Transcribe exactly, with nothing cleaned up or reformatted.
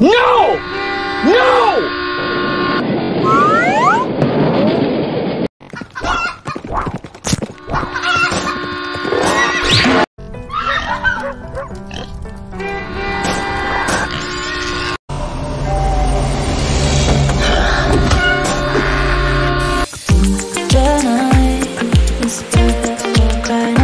No! No! Tonight is